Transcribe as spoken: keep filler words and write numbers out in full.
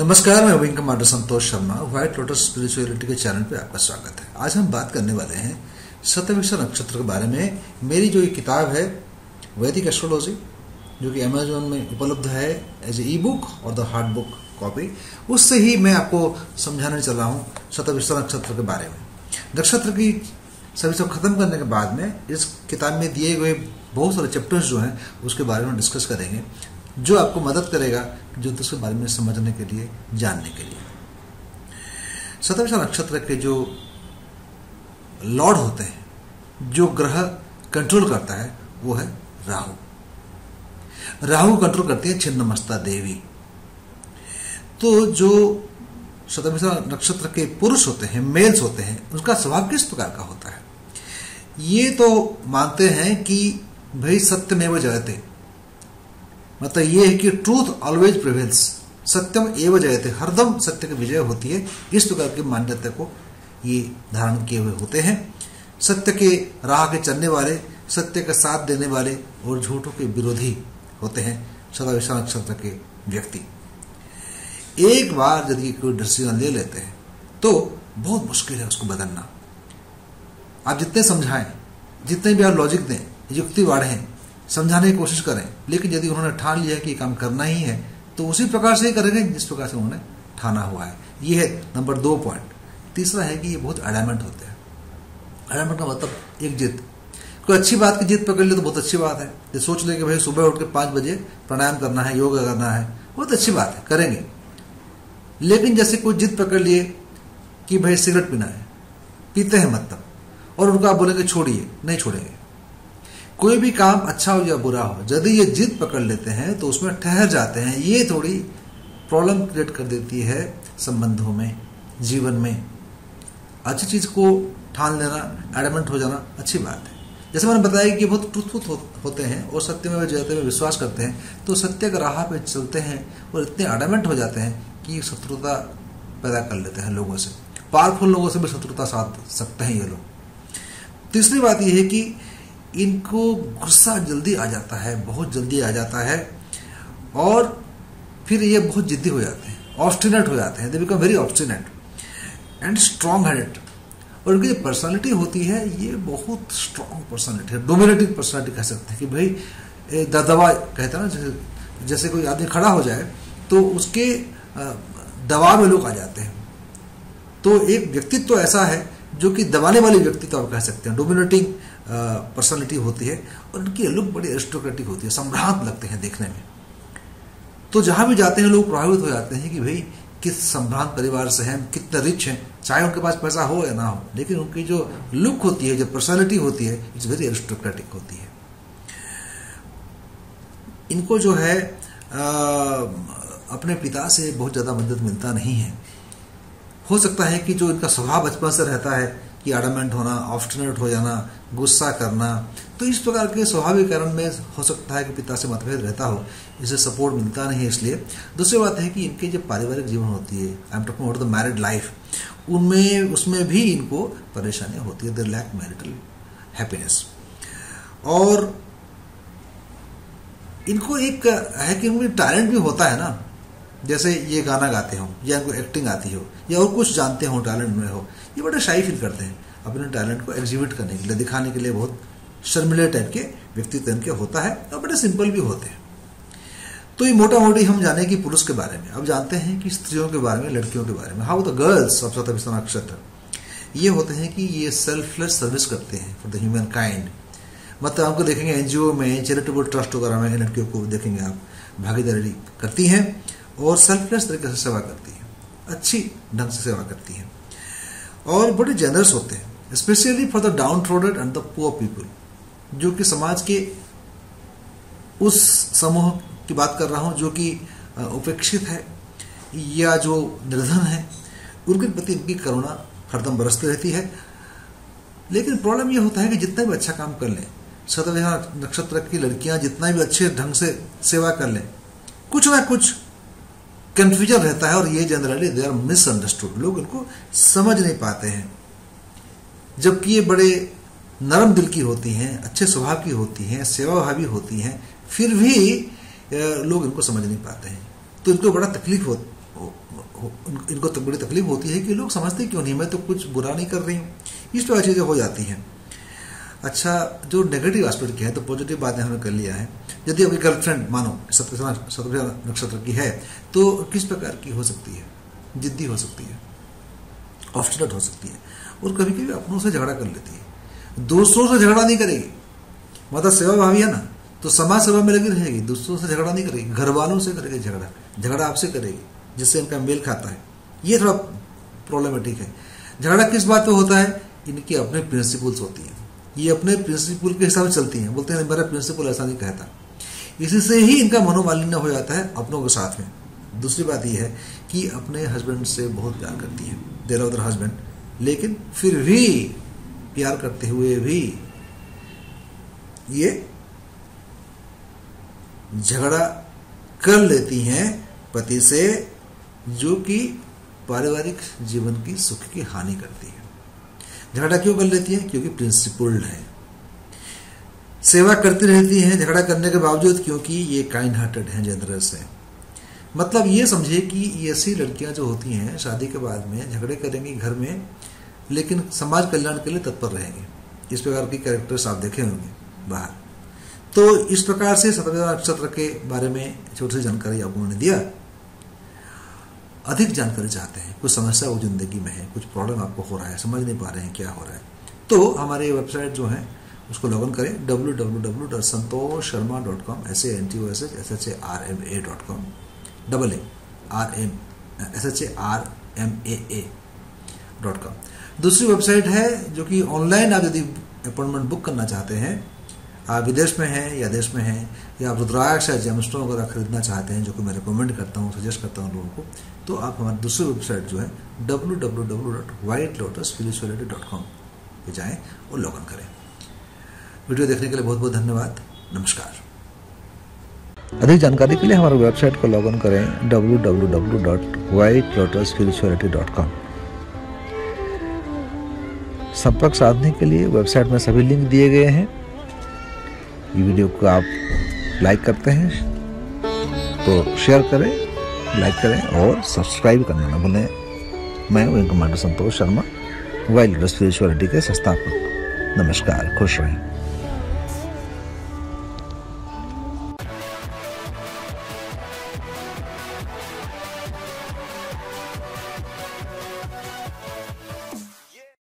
नमस्कार, मैं wing commander Santosh Sharma, white lotus spirituality के चैनल पे आपका स्वागत है। आज हम बात करने वाले हैं शतभिषा नक्षत्र के बारे में। मेरी जो ये किताब है वैदिक एस्ट्रोलॉजी, जो कि अमेजॉन में उपलब्ध है एज ए ई बुक और द हार्ड बुक कॉपी, उससे ही मैं आपको समझाने चल रहा हूँ शतभिषा नक्षत्र के बारे में। नक्षत्र की सभी सब खत्म करने के बाद में इस किताब में दिए गए बहुत सारे चैप्टर्स जो हैं उसके बारे में डिस्कस करेंगे, जो आपको मदद करेगा ज्योतिष के बारे में समझने के लिए, जानने के लिए। शतभिषा नक्षत्र के जो लॉर्ड होते हैं, जो ग्रह कंट्रोल करता है, वो है राहु। राहु कंट्रोल करती है छिन्नमस्ता देवी। तो जो शतभिषा नक्षत्र के पुरुष होते हैं, मेल्स होते हैं, उनका स्वभाव किस प्रकार का होता है? ये तो मानते हैं कि भाई सत्यमेव जयते, मतलब ये है कि ट्रूथ ऑलवेज प्रिवेल्स, सत्यम एव जयते, हरदम सत्य की विजय होती है। इस प्रकार की मान्यता को ये धारण किए हुए होते हैं। सत्य के राह के चलने वाले, सत्य का साथ देने वाले और झूठों के विरोधी होते हैं शतभिषा नक्षत्र के व्यक्ति। एक बार यदि कोई डिसीजन ले लेते हैं तो बहुत मुश्किल है उसको बदलना। आप जितने समझाएं, जितने भी आप लॉजिक दें, युक्ति वाढ़ें, समझाने की कोशिश करें, लेकिन यदि उन्होंने ठान लिया कि ये काम करना ही है तो उसी प्रकार से ही करेंगे जिस प्रकार से उन्होंने ठाना हुआ है। ये है नंबर दो पॉइंट। तीसरा है कि ये बहुत अडामेंट होते हैं। अडामेंट का मतलब एक जिद। कोई अच्छी बात की जिद पकड़ ली तो बहुत अच्छी बात है। ये सोच ले कि भाई सुबह उठ के पाँच बजे प्राणायाम करना है, योगा करना है, बहुत अच्छी बात है, करेंगे। लेकिन जैसे कोई जिद पकड़ लिए कि भाई सिगरेट पीना है, पीते हैं मतलब, और उनको आप बोलेंगे छोड़िए, नहीं छोड़ेंगे। कोई भी काम अच्छा हो या बुरा हो, यदि ये जिद पकड़ लेते हैं तो उसमें ठहर जाते हैं। ये थोड़ी प्रॉब्लम क्रिएट कर देती है संबंधों में, जीवन में। अच्छी चीज़ को ठान लेना, एडमेंट हो जाना अच्छी बात है। जैसे मैंने बताया कि बहुत ट्रुथफुल हो, होते हैं और सत्य में जयते में विश्वास करते हैं, तो सत्य के राह पे चलते हैं और इतने एडमेंट हो जाते हैं कि शत्रुता पैदा कर लेते हैं लोगों से। पावरफुल लोगों से भी शत्रुता साध सकते हैं ये लोग। तीसरी बात यह है कि इनको गुस्सा जल्दी आ जाता है, बहुत जल्दी आ जाता है, और फिर ये बहुत जिद्दी हो जाते हैं, ऑब्स्टिनेट हो जाते हैं। They become very obstinate and strong headed. और इनकी जो पर्सनैलिटी होती है, ये बहुत स्ट्रॉन्ग पर्सनैलिटी है, डोमिनेटिंग पर्सनैलिटी कह सकते हैं। कि भाई दवा कहते हैं ना, जैसे जैसे कोई आदमी खड़ा हो जाए तो उसके दबाव में लोग आ जाते हैं। तो एक व्यक्तित्व तो ऐसा है जो कि दबाने वाली व्यक्तित्व तो आप कह सकते हैं, डोमिनेटिंग पर्सनालिटी होती है। और उनकी लुक बड़ी एरिस्टोक्रेटिक होती है, सम्राट लगते हैं देखने में। तो जहाँ भी जाते हैं लोग प्रभावित हो जाते हैं कि भाई किस सम्राट परिवार से हैं, कितने रिच हैं। चाहे उनके पास पैसा हो या ना हो, लेकिन उनकी जो लुक होती है, जो पर्सनालिटी होती है, इट्स वेरी एरिस्टोक्रेटिक होती है। इनको जो है आ, अपने पिता से बहुत ज़्यादा मदद मिलता नहीं है। हो सकता है कि जो इनका स्वभाव बचपन से रहता है कि एडमेंट होना, ऑब्स्टिनेट हो जाना, गुस्सा करना, तो इस प्रकार के स्वाभाविक कारण में हो सकता है कि पिता से मतभेद रहता हो, इसे सपोर्ट मिलता नहीं है इसलिए। दूसरी बात है कि इनके जो पारिवारिक जीवन होती है, I am talking about the married life, उनमें उसमें भी इनको परेशानियाँ होती है। They lack marital happiness. और इनको एक है कि उनमें टैलेंट भी होता है ना, जैसे ये गाना गाते हो या इनको एक्टिंग आती हो या और कुछ जानते हो, टैलेंट में हो, ये बड़े शाई फील करते हैं। अपने टैलेंट को एग्जीबिट करने के लिए, दिखाने के लिए बहुत शर्मिले टाइप के व्यक्तित्व इनके होता है और बड़े सिंपल भी होते हैं। तो ये मोटा मोटी हम जाने कि पुरुष के बारे में। अब जानते हैं कि स्त्रियों के बारे में, लड़कियों के बारे में। How the girls of Shatabhisha नक्षत्र ये होते हैं कि ये सेल्फलेस सर्विस करते हैं फॉर द ह्यूमन काइंड। मतलब आपको देखेंगे एनजीओ में, चैरिटेबल ट्रस्ट वगैरह में लड़कियों को देखेंगे आप भागीदारी करती हैं और सेल्फलेस तरीके से सेवा करती है, अच्छी ढंग से सेवा करती है, और बड़े जेनरस होते हैं, specially for the downtrodden and the poor people. जो कि समाज के उस समूह की बात कर रहा हूँ जो कि उपेक्षित है या जो निर्धन है, उनके प्रति इनकी करुणा हरदम बरसती रहती है। लेकिन प्रॉब्लम यह होता है कि जितना भी अच्छा काम कर लें, शतभिषा नक्षत्र की लड़कियाँ जितना भी अच्छे ढंग से सेवा कर लें, कुछ ना कुछ कन्फ्यूजन रहता है। और ये जनरली दे आर मिसअंडरस्टूड, लोग इनको समझ नहीं पाते हैं। जबकि ये बड़े नरम दिल की होती हैं, अच्छे स्वभाव की होती हैं, सेवाभावी होती हैं, फिर भी लोग इनको समझ नहीं पाते हैं। तो इनको बड़ा तकलीफ हो, इनको तो बड़ी तकलीफ होती है कि लोग समझते क्यों नहीं, मैं तो कुछ बुरा नहीं कर रही हूँ। इस तरह चीज़ें हो जाती हैं। अच्छा, जो नेगेटिव एस्पेक्ट की है तो पॉजिटिव बातें हमने कर लिया है। यदि आपकी गर्लफ्रेंड मानो सतभिषा नक्षत्र की है तो किस प्रकार की हो सकती है? जिद्दी हो सकती है, ऑब्स्टिनेट हो सकती है और कभी कभी अपनों से झगड़ा कर लेती है। दूसरों से झगड़ा नहीं करेगी, मतलब सेवा भावी है ना, तो समाज सेवा में लगी रहेगी। दूसरों से झगड़ा नहीं करेगी, घर वालों से करेगी झगड़ा, झगड़ा आपसे करेगी जिससे इनका मेल खाता है। ये थोड़ा प्रॉब्लमेटिक है। झगड़ा किस बात पे होता है? इनकी अपने प्रिंसिपल्स होती हैं, ये अपने प्रिंसिपल के हिसाब से चलती हैं। बोलते हैं मेरा प्रिंसिपल ऐसा नहीं कहता, इसी से ही इनका मनोमालिन्य हो जाता है अपनों के साथ में। दूसरी बात यह है कि अपने हस्बैंड से बहुत प्यार करती है, दे लव देयर हस्बैंड, लेकिन फिर भी प्यार करते हुए भी ये झगड़ा कर लेती हैं पति से, जो कि पारिवारिक जीवन की सुख की हानि करती है। झगड़ा क्यों कर लेती है? क्योंकि प्रिंसिपल्ड है, सेवा करती रहती है झगड़ा करने के बावजूद, क्योंकि ये काइंड हार्टेड हैं, जेनरस है। मतलब ये समझे कि ऐसी लड़कियां जो होती हैं शादी के बाद में झगड़े करेंगी घर में, लेकिन समाज कल्याण के लिए तत्पर रहेंगे। इस प्रकार की कैरेक्टर्स आप देखे होंगे बाहर। तो इस प्रकार से सतभिषा नक्षत्र के बारे में छोटी सी जानकारी आपको मैंने दिया। अधिक जानकारी चाहते हैं, कुछ समस्या वो जिंदगी में है, कुछ प्रॉब्लम आपको हो रहा है, समझ नहीं पा रहे हैं क्या हो रहा है, तो हमारे वेबसाइट जो है उसको लॉग इन करें W W W dot Santosh Sharma dot com, ऐसे N T O S H S H A R M A dot com double A R M S H A R M A A dot com. दूसरी website है जो कि online, आप यदि appointment book करना चाहते हैं, आप विदेश में हैं या देश में हैं, या आप रुद्राक्ष या जेमस्टोन वगैरह खरीदना चाहते हैं, जो कि मैं रिकमेंड करता हूँ, सजेस्ट करता हूँ लोगों को, तो आप हमारी दूसरी वेबसाइट जो है W W W dot white lotus spirituality dot com पे जाएँ और लॉग इन करें। वीडियो देखने के लिए बहुत बहुत धन्यवाद। नमस्कार। अधिक जानकारी के लिए हमारी वेबसाइट को लॉग इन करें W W W dot white lotus spirituality dot com. संपर्क साधने के लिए वेबसाइट में सभी लिंक दिए गए हैं। ये वीडियो को आप लाइक करते हैं तो शेयर करें, लाइक करें और सब्सक्राइब करना ना भूलें। मैं हूं संतोष शर्मा, वाइल्ड स्पिरिचुअलिटी के संस्थापक। नमस्कार, खुश रहें।